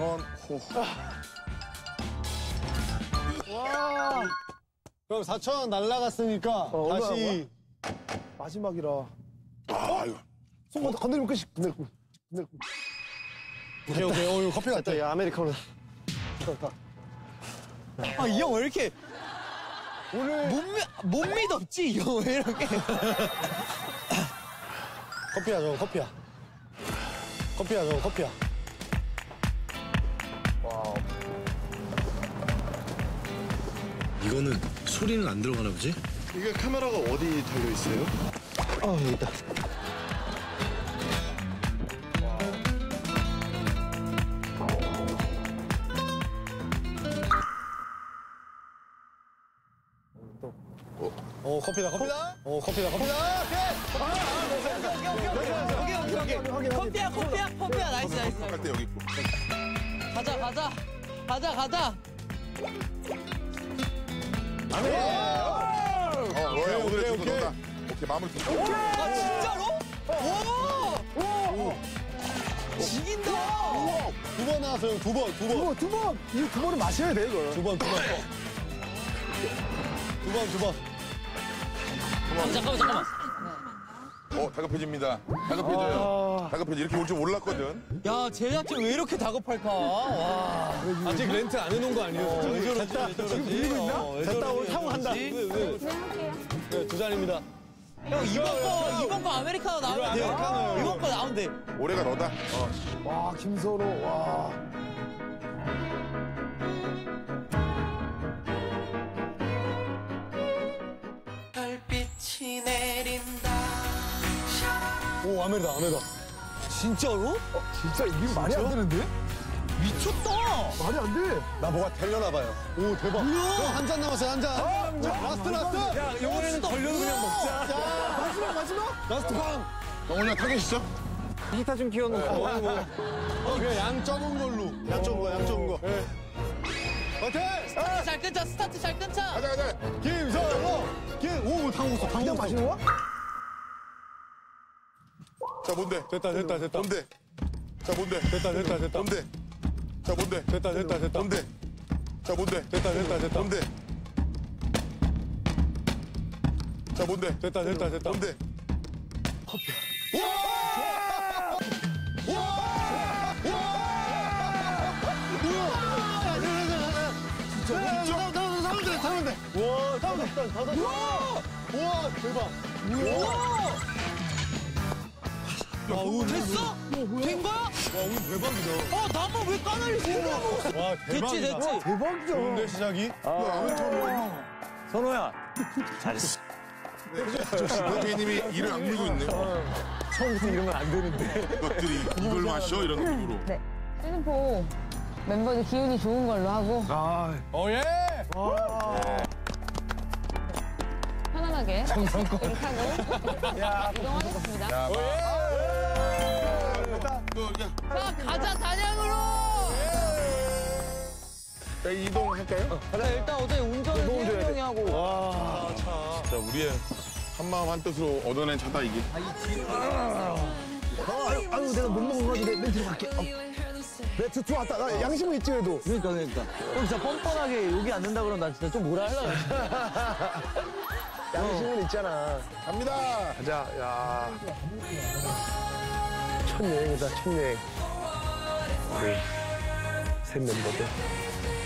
김선호. 와. 그럼 4,000원 날라갔으니까 다시 마지막이라. 아, 이거. 손 건드리면 끝이. 오케이, 오케이. 오, 커피 왔다. 야, 아메리카노. 왔다. 아, 이 형 왜 이렇게 오늘 못 믿 없지? 이 형 왜 이렇게? 커피야, 저거 커피야. 커피야, 저거 커피야. 와우. 이거는 소리는 안 들어가나 보지? 이게 카메라가 어디 달려 있어요? 아, 여기 있다. 커피다, 커피다. 오, 커피다, 커피다. 오케이. 커피야. 나이스. 갈 때 여기 있고. 가자. 오케이, 마무리. 아, 진짜로? 오! 죽인다. 두 번 나왔어요. 두 번. 이 두 번은 마셔야 돼, 이거. 두 번. 잠깐만. 다급해집니다. 다급해져요. 다급해져. 이렇게 올 줄 몰랐거든. 야, 제작진 왜 이렇게 다급할까? 와. 아직 렌트 안 해놓은 거 아니에요? 왜 저러지? 지금 밀리고 있나? 됐다, 오늘 타고 간다. 네, 두 잔입니다. 형, 이번 거 아메리카노 나오면 돼. 이번 거 나오면 돼. 올해가 너다. 와, 김선호. 와. 오, 아메리다. 진짜로? 진짜 이게 말이 안 되는데? 미쳤다! 말이 안 돼! 나 뭐가 되려나 봐요. 오, 대박. 한 잔 남았어요, 한 잔. 라스트. 야, 이번에는 걸려도 그냥 먹자. 자, 마지막. 라스트 방. 오늘 타겟이죠? 기타 좀 키워놓고. 그냥 양 적은 걸로. 양 적은 거. 파이팅! 스타트 잘 끊자, 가자. 김선호! 오, 당황했어. 그냥 마시는 거야? 자, 뭔데? 됐다. 뭔데? 자, 뭔데? 됐다. 뭔데? 자, 뭔데? 됐다. 뭔데? 자, 뭔데? 됐다. 뭔데? 자, 뭔데? 됐다. 뭔데? 커피. 와! 됐어? 된 거야? 와, 오늘 대박이다. 나만 왜 까날리지? 와, 대박이다. 됐지. 대박이다. 좋은데, 시작이? 아, 선호야. 잘했어. 대표님이 이를 악물고 있네요. 처음부터 이러면 안 되는데. 이것들이 이걸 마셔? 이런 느낌으로. 네. 세누포 멤버들 기운이 좋은 걸로 하고. 예! 편안하게. 이렇게 하고. 이동하겠습니다. 자, 가자, 단양으로! 자, 이동할까요? 자, 일단 어제 운전을 세우동이 하고. 와, 자, 우리의 한마음 한뜻으로 얻어낸 차다, 이게. 아유, 내가 못 먹어가지고 내 뒤로 갈게. 내 뒤로 왔다. 나 양심은 있지, 그래도. 그러니까. 그럼 진짜 뻔뻔하게 여기 앉는다 그러면 난 진짜 좀 뭐라 하려고. 양심은 있잖아. 갑니다. 가자, 야. 첫 여행이다, 첫 여행. 우리 셋 멤버들.